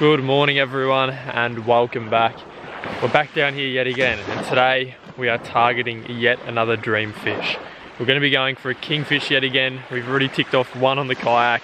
Good morning everyone and welcome back. We're back down here yet again, and today we are targeting yet another dream fish. We're going to be going for a kingfish yet again. We've already ticked off one on the kayak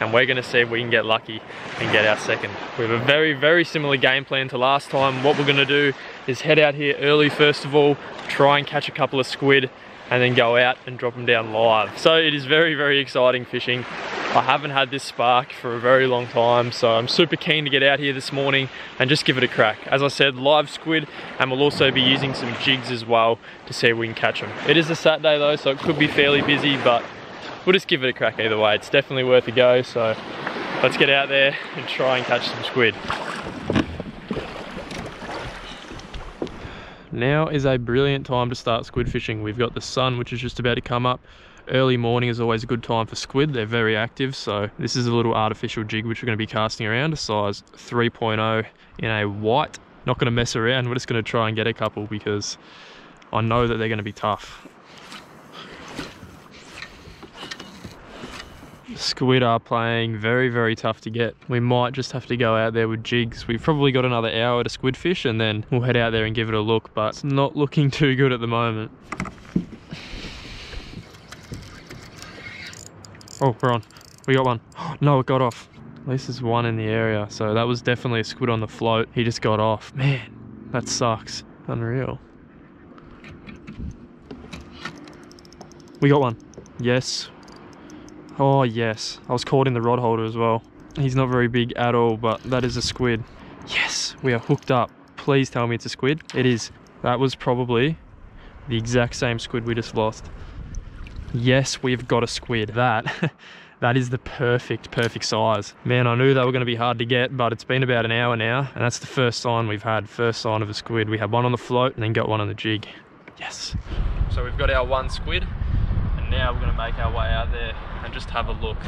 and we're going to see if we can get lucky and get our second. We have a very similar game plan to last time. What we're going to do is head out here early first of all, try and catch a couple of squid and then go out and drop them down live. So it is very exciting fishing. I haven't had this spark for a very long time, so I'm super keen to get out here this morning and just give it a crack. As I said, live squid, and we'll also be using some jigs as well to see if we can catch them. It is a Saturday though, so it could be fairly busy, but we'll just give it a crack either way. It's definitely worth a go, so let's get out there and try and catch some squid. Now is a brilliant time to start squid fishing. We've got the sun, which is just about to come up. Early morning is always a good time for squid. They're very active, so this is a little artificial jig which we're going to be casting around, a size 3.0 in a white. Not going to mess around, we're just going to try and get a couple because I know that they're going to be tough. Squid are playing very tough to get. We might just have to go out there with jigs. We've probably got another hour to squid fish and then we'll head out there and give it a look, but it's not looking too good at the moment. Oh, we're on. We got one. No, it got off. At least there's one in the area. So that was definitely a squid on the float. He just got off. Man, that sucks. Unreal. We got one. Yes. Oh, yes. I was caught in the rod holder as well. He's not very big at all, but that is a squid. Yes, we are hooked up. Please tell me it's a squid. It is. That was probably the exact same squid we just lost. Yes, we've got a squid. That is the perfect size. Man, I knew they were going to be hard to get, but it's been about an hour now, and that's the first sign we've had. First sign of a squid. We had one on the float and then got one on the jig. Yes. So we've got our one squid, and now we're going to make our way out there and just have a look.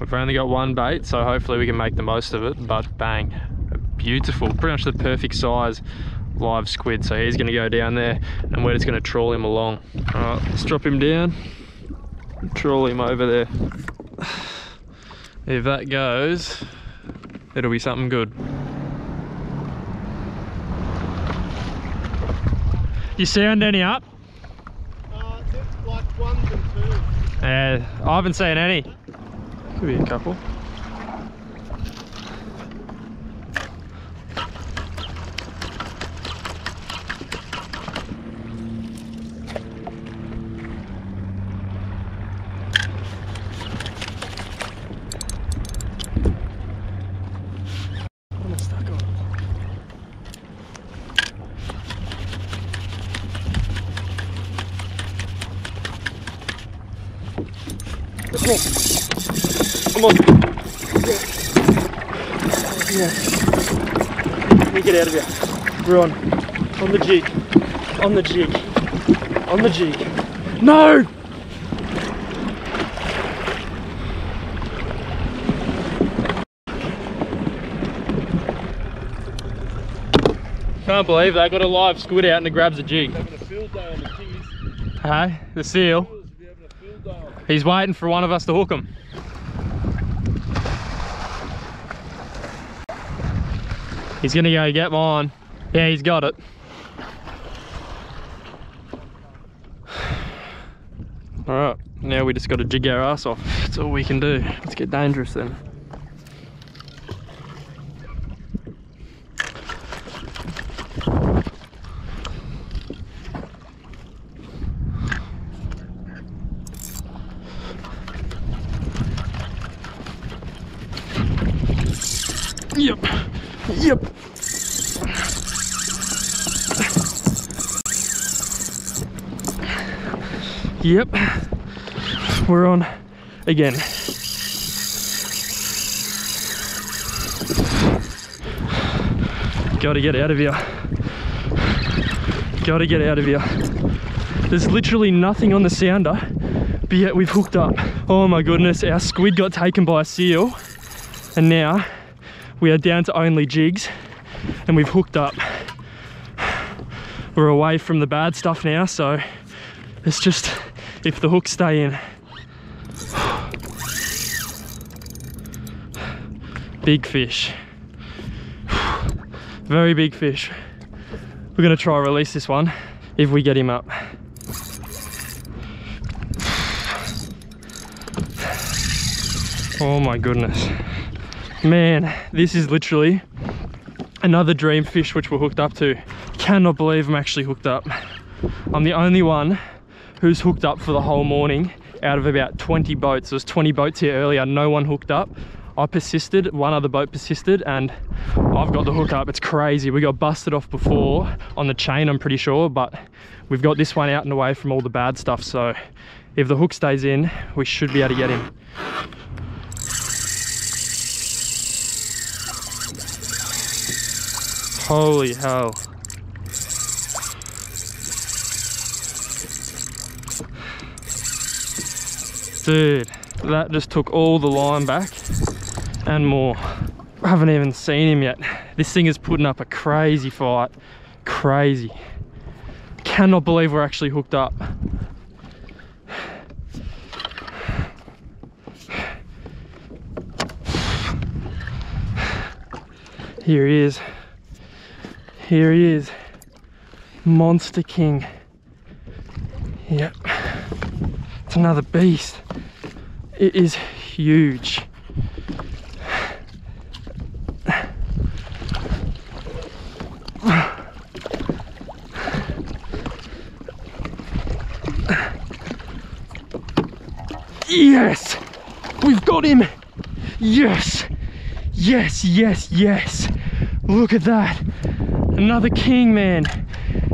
We've only got one bait, so hopefully we can make the most of it, but bang, a beautiful, pretty much the perfect size live squid. So he's gonna go down there and we're just gonna trawl him along. All right, let's drop him down, trawl him over there. If that goes, it'll be something good. You sound any up? It's like ones and twos. Yeah, I haven't seen any. Could be a couple. Come on. Yeah. We get out of here. We're on. On the jig. On the jig. On the jig. No! Can't believe they got a live squid out and it grabs a jig. Having a field day on the kings. Hey, the seal. He's waiting for one of us to hook him. He's gonna go get mine. Yeah, he's got it. All right, now we just gotta jig our ass off. That's all we can do. Let's get dangerous then. Yep. Yep. Yep. We're on again. Gotta get out of here. Gotta get out of here. There's literally nothing on the sounder, but yet we've hooked up. Oh my goodness, our squid got taken by a seal, and now we are down to only jigs and we've hooked up. we're away from the bad stuff now, so it's just if the hooks stay in. Big fish. Very big fish. We're gonna try and release this one if we get him up. Oh my goodness. Man, this is literally another dream fish which we're hooked up to. Cannot believe I'm actually hooked up. I'm the only one who's hooked up for the whole morning out of about 20 boats. There was 20 boats here earlier, no one hooked up. I persisted, one other boat persisted, and I've got the hook up. It's crazy. We got busted off before on the chain, I'm pretty sure, but we've got this one out and away from all the bad stuff, so if the hook stays in, we should be able to get him. Holy hell. Dude, that just took all the line back and more. I haven't even seen him yet. This thing is putting up a crazy fight. Crazy. Cannot believe we're actually hooked up. Here he is. Here he is. Monster King. Yep. It's another beast. It is huge. Yes! We've got him! Yes! Yes, yes, yes! Look at that! Another king, man.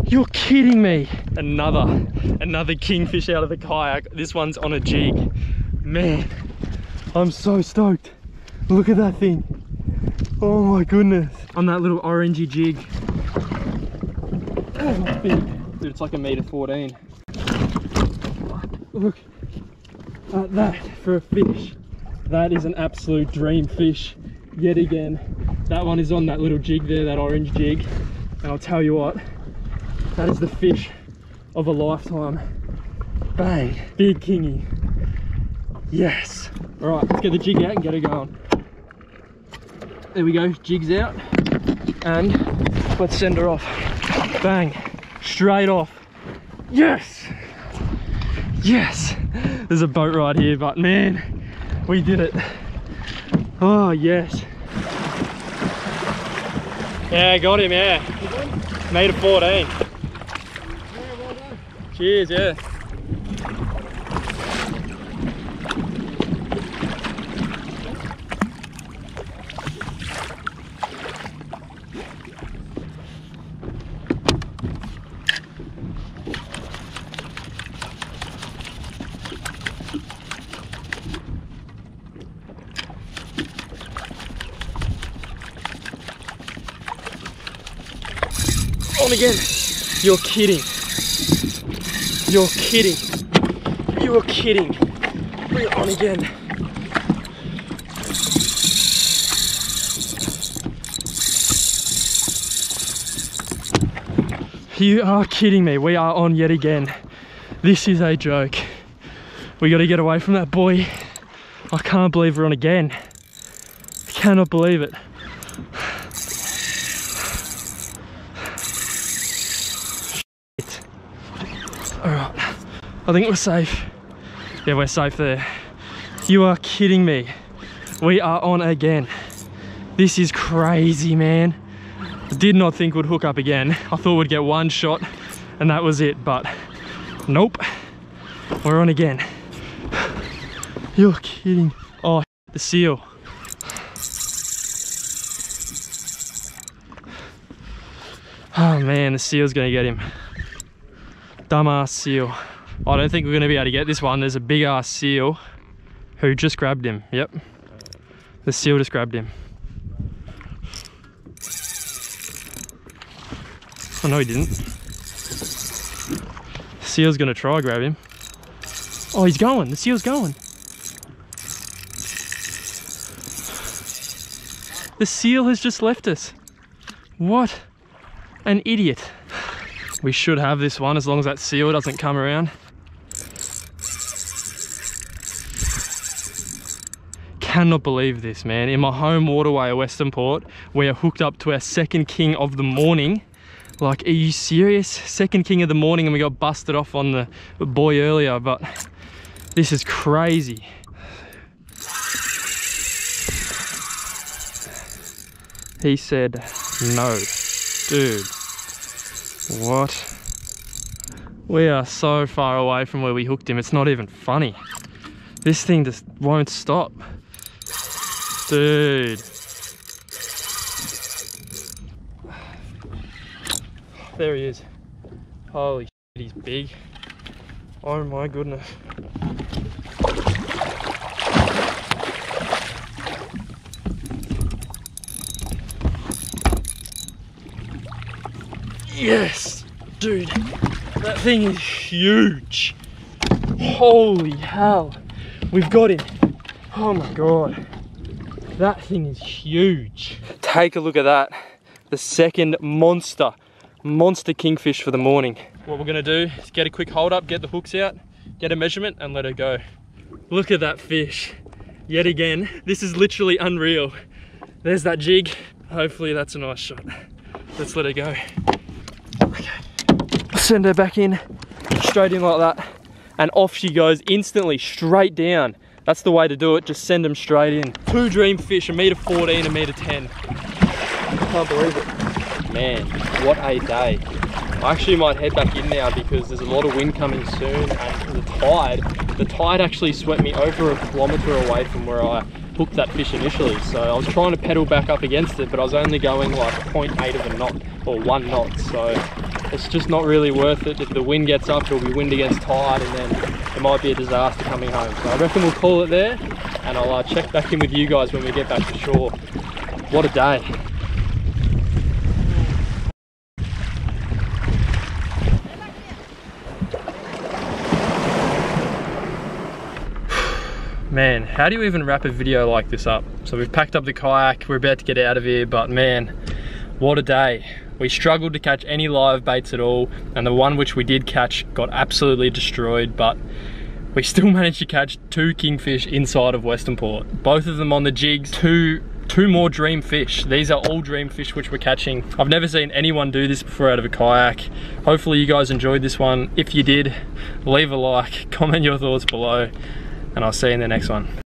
You're kidding me. Another kingfish out of the kayak. This one's on a jig. Man, I'm so stoked. Look at that thing. Oh my goodness. On that little orangey jig. That's not big. Dude, it's like a meter 14. Look at that for a fish. That is an absolute dream fish yet again. That one is on that little jig there, that orange jig. And I'll tell you what, that is the fish of a lifetime. Bang, big kingy. Yes. All right, let's get the jig out and get it going. There we go, jig's out. And let's send her off. Bang, straight off. Yes. Yes. There's a boat right here, but man, we did it. Oh, yes. Yeah, got him, yeah. Meter 14. Yeah, well done. Cheers, yeah. On again. You're kidding. You're kidding. You're kidding. We're on again. You are kidding me. We are on yet again. This is a joke. We got to get away from that boy. I can't believe we're on again. I cannot believe it. I think we're safe. Yeah, we're safe there. You are kidding me. We are on again. This is crazy, man. I did not think we'd hook up again. I thought we'd get one shot and that was it, but nope. We're on again. You're kidding. Oh, the seal. Oh man, the seal's gonna get him. Dumbass seal. I don't think we're going to be able to get this one. There's a big ass seal who just grabbed him. Yep. The seal just grabbed him. Oh no, he didn't. The seal's going to try grab him. Oh, he's going. The seal's going. The seal has just left us. What an idiot. We should have this one as long as that seal doesn't come around. Cannot believe this, man. In my home waterway at Western Port, we are hooked up to our second king of the morning. Like, are you serious? Second king of the morning, and we got busted off on the boy earlier, but this is crazy. He said no. Dude, what? We are so far away from where we hooked him, it's not even funny. This thing just won't stop. Dude. There he is. Holy shit, he's big. Oh my goodness. Yes! Dude, that thing is huge. Holy hell. We've got him. Oh my God. That thing is huge. Take a look at that. The second monster kingfish for the morning. What we're gonna do is get a quick hold up, get the hooks out, get a measurement and let her go. Look at that fish, yet again. This is literally unreal. There's that jig. Hopefully that's a nice shot. Let's let her go. Okay. Send her back in, straight in like that. And off she goes instantly, straight down. That's the way to do it, just send them straight in. Two dream fish, 1.14 m, 1.10 m. Can't believe it. Man, what a day. I actually might head back in now because there's a lot of wind coming soon and the tide actually swept me over 1 kilometre away from where I hooked that fish initially. So I was trying to pedal back up against it, but I was only going like 0.8 of a knot or 1 knot. So it's just not really worth it. If the wind gets up, it'll be wind against tide and then it might be a disaster coming home. So I reckon we'll call it there and I'll check back in with you guys when we get back to shore. What a day. Man, how do you even wrap a video like this up? So we've packed up the kayak, we're about to get out of here, but man, what a day. We struggled to catch any live baits at all, and the one which we did catch got absolutely destroyed, but we still managed to catch 2 kingfish inside of Western Port. Both of them on the jigs, two more dream fish. These are all dream fish which we're catching. I've never seen anyone do this before out of a kayak. Hopefully you guys enjoyed this one. If you did, leave a like, comment your thoughts below, and I'll see you in the next one.